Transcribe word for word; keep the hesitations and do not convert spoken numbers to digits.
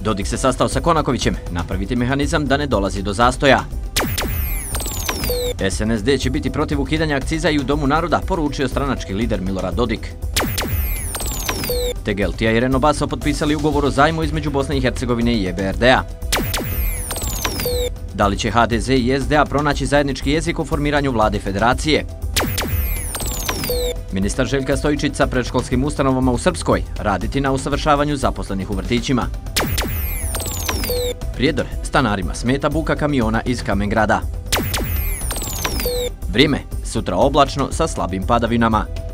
Dodik se sastao sa Konakovićem, napraviti mehanizam da ne dolazi do zastoja. S N S D će biti protiv ukidanja akciza i u Domu naroda, poručio stranački lider Milorad Dodik. Tegeltija i Rehn-Bosa potpisali ugovor o zajmu između Bosne i Hercegovine i E B R D-a. Da li će H D Z i S D A pronaći zajednički jezik u formiranju vlade federacije? Ministar Željka Stojičić sa predškolskim ustanovama u Srpskoj raditi na usavršavanju zaposlenih u vrtićima. Prijedor, stanarima smeta buka kamiona iz Kamengrada. Vrijeme, sutra oblačno sa slabim padavinama.